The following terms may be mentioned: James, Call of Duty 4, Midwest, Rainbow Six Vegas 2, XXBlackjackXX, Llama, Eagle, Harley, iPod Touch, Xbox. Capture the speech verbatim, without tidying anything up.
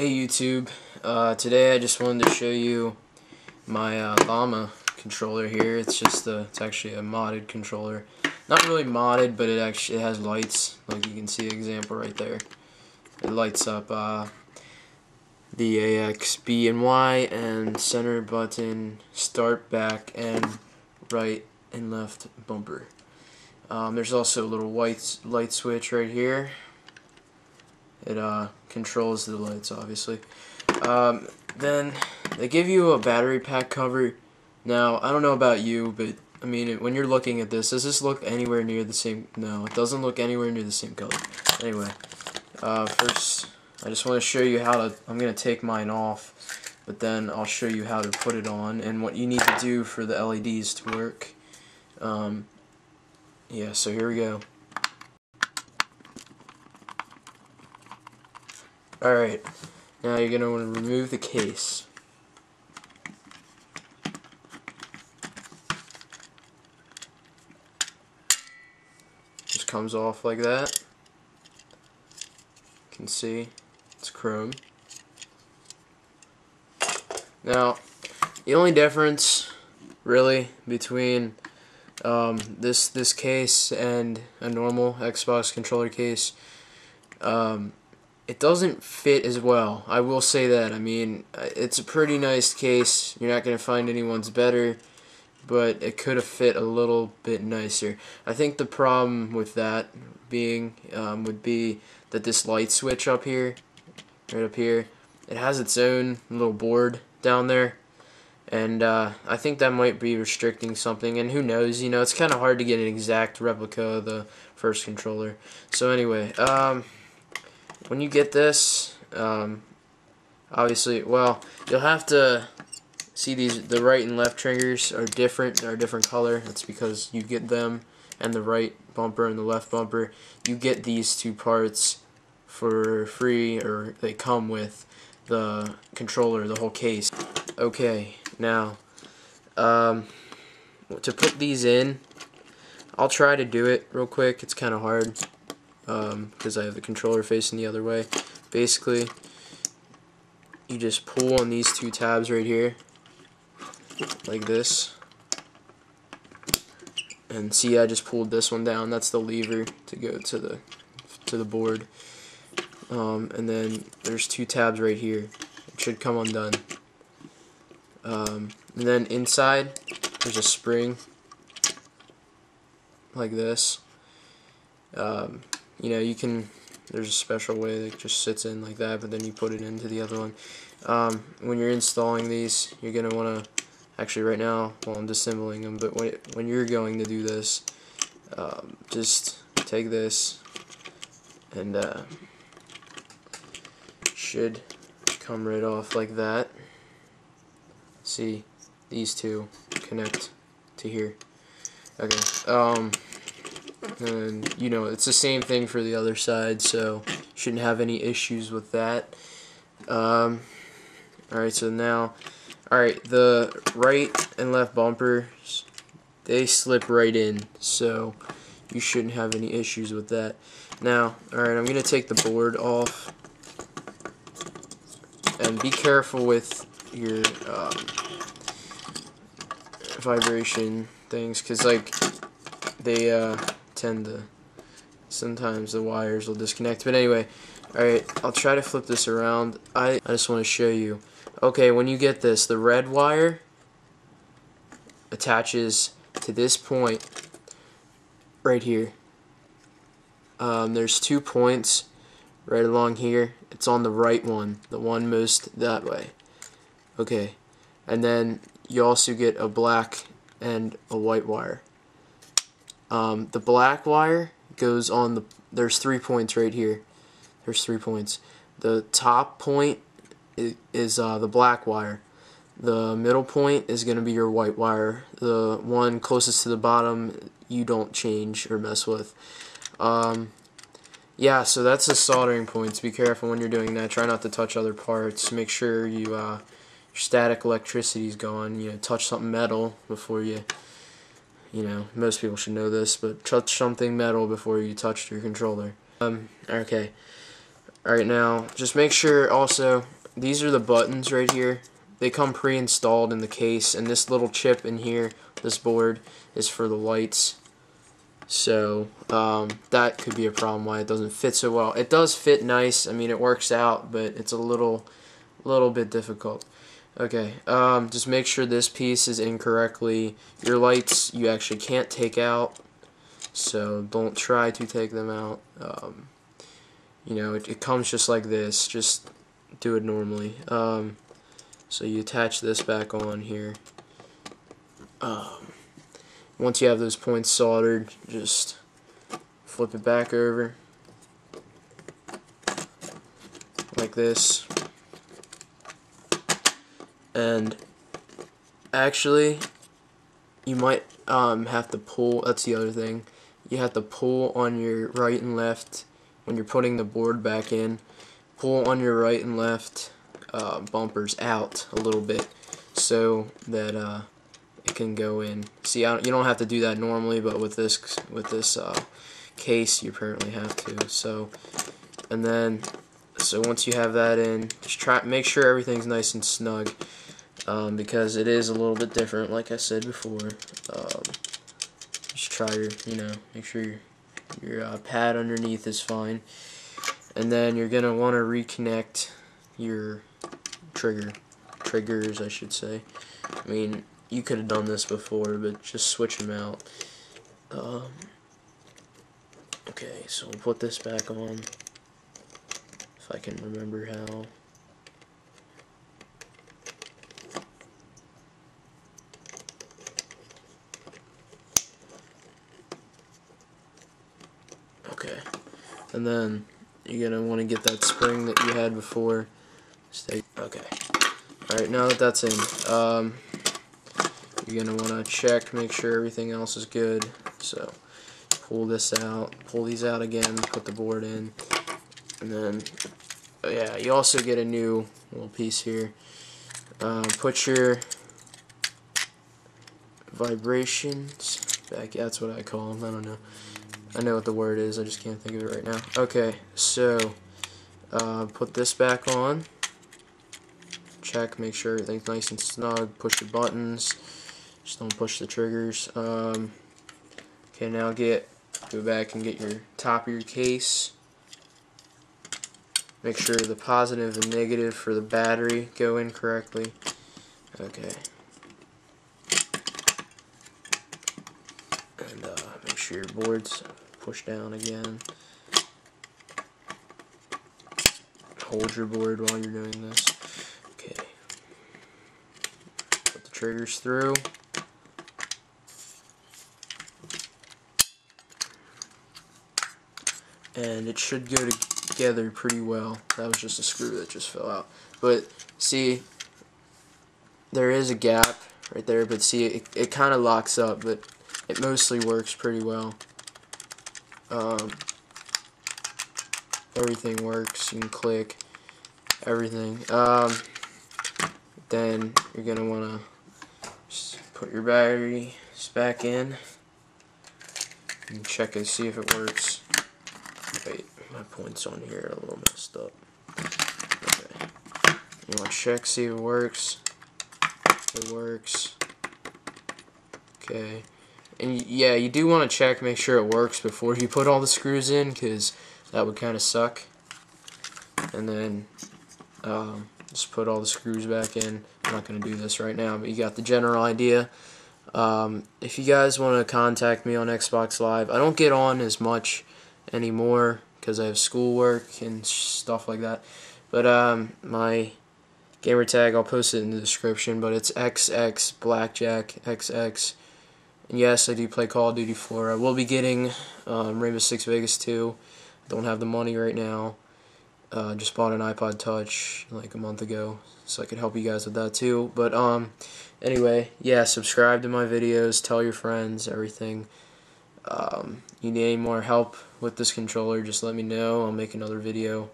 Hey YouTube, uh, today I just wanted to show you my uh, Llama controller here. It's just the, it's actually a modded controller. Not really modded, but it actually it has lights. Like you can see an example right there. It lights up uh, the A, X, B, and Y, and center button, start, back, and right and left bumper. Um, there's also a little white light switch right here. It uh, controls the lights, obviously. Um, then they give you a battery pack cover. Now, I don't know about you, but I mean, it, when you're looking at this, does this look anywhere near the same? No, it doesn't look anywhere near the same color. Anyway, uh, first, I just want to show you how to. I'm going to take mine off, but then I'll show you how to put it on and what you need to do for the L E Ds to work. Um, yeah, so here we go. Alright, now you're going to want to remove the case. Just comes off like that. You can see it's chrome. Now, the only difference really between um, this this case and a normal Xbox controller case, um, it doesn't fit as well. I will say that. I mean, it's a pretty nice case. You're not going to find anyone's better, but it could have fit a little bit nicer. I think the problem with that being um, would be that this light switch up here, right up here, it has its own little board down there, and uh, I think that might be restricting something, and who knows, you know, it's kind of hard to get an exact replica of the first controller. So anyway, um... when you get this, um, obviously, well, you'll have to see these. The right and left triggers are different, are a different color. That's because you get them, and the right bumper and the left bumper. You get these two parts for free, or they come with the controller, the whole case. Okay, now, um, to put these in, I'll try to do it real quick. It's kind of hard, because um, I have the controller facing the other way. Basically, you just pull on these two tabs right here, like this. And see, I just pulled this one down. That's the lever to go to the to the board. Um, and then there's two tabs right here. It should come undone. Um, and then inside, there's a spring, like this. Um, You know, you can, there's a special way that just sits in like that, but then you put it into the other one. Um, when you're installing these, you're going to want to, actually right now, well, I'm disassembling them, but when, it, when you're going to do this, um, just take this, and uh, should come right off like that. See, these two connect to here. Okay, um... and you know, it's the same thing for the other side, so shouldn't have any issues with that. Um, alright, so now, alright, the right and left bumpers, they slip right in, so you shouldn't have any issues with that. Now, alright, I'm going to take the board off, and be careful with your um, vibration things, because, like, they, uh, tend to, sometimes the wires will disconnect, but anyway, alright, I'll try to flip this around. I, I just want to show you. Okay, when you get this, the red wire attaches to this point right here. Um, there's two points right along here. It's on the right one, the one most that way. Okay, and then you also get a black and a white wire. Um, the black wire goes on the, there's three points right here, there's three points. The top point is, is uh, the black wire, the middle point is going to be your white wire, the one closest to the bottom you don't change or mess with. Um, yeah, so that's the soldering points. Be careful when you're doing that, try not to touch other parts, make sure you, uh, your static electricity's gone, you know, touch something metal before you... You know, most people should know this, but touch something metal before you touch your controller. Um, okay. Alright, now just make sure also these are the buttons right here. They come pre-installed in the case, and this little chip in here, this board, is for the lights. So um, that could be a problem why it doesn't fit so well. It does fit nice. I mean, it works out, but it's a little little bit difficult. Okay, um, just make sure this piece is in correctly. Your lights you actually can't take out, so don't try to take them out. Um, you know, it, it comes just like this. Just do it normally. Um, so you attach this back on here. Um, once you have those points soldered, just flip it back over like this. And actually, you might um, have to pull, that's the other thing, you have to pull on your right and left when you're putting the board back in. Pull on your right and left uh, bumpers out a little bit so that uh, it can go in. See, I don't, you don't have to do that normally, but with this with this uh, case, you apparently have to. So, and then, so once you have that in, just try make sure everything's nice and snug, um, because it is a little bit different, like I said before. Um, just try your, you know, make sure your your uh, pad underneath is fine. And then you're going to want to reconnect your trigger, triggers I should say. I mean, you could have done this before, but just switch them out. Um, okay, so we'll put this back on, if I can remember how. Okay, and then you're going to want to get that spring that you had before. Stay. Okay. Alright, now that that's in, um, you're going to want to check, make sure everything else is good. So, pull this out, pull these out again, put the board in, and then, oh yeah, you also get a new little piece here. Uh, put your vibrations back, that's what I call them, I don't know. I know what the word is, I just can't think of it right now. Okay, so uh, put this back on. Check, make sure everything's nice and snug. Push the buttons. Just don't push the triggers. Um, okay, now get go back and get your top of your case. Make sure the positive and negative for the battery go in correctly. Okay. And uh, make sure your board's push down again. Hold your board while you're doing this. Okay. Put the triggers through. And it should go together pretty well. That was just a screw that just fell out. But see, there is a gap right there, but see, it, it kind of locks up, but it mostly works pretty well. Um, everything works, you can click everything. Um, then you're going to want to put your batteries back in and check and see if it works. Wait, my points on here are a little messed up. Okay. You want to check, see if it works. It works. Okay. And yeah, you do want to check, make sure it works before you put all the screws in, because that would kind of suck. And then um, just put all the screws back in. I'm not going to do this right now, but you got the general idea. Um, if you guys want to contact me on Xbox Live, I don't get on as much anymore because I have schoolwork and stuff like that. But um, my gamer tag, I'll post it in the description, but it's X X Blackjack X X. Yes, I do play Call of Duty four. I will be getting um, Rainbow Six Vegas two. I don't have the money right now. Uh, just bought an iPod Touch like a month ago, so I could help you guys with that too. But um, anyway, yeah, subscribe to my videos, tell your friends, everything. Um, you need any more help with this controller, just let me know. I'll make another video.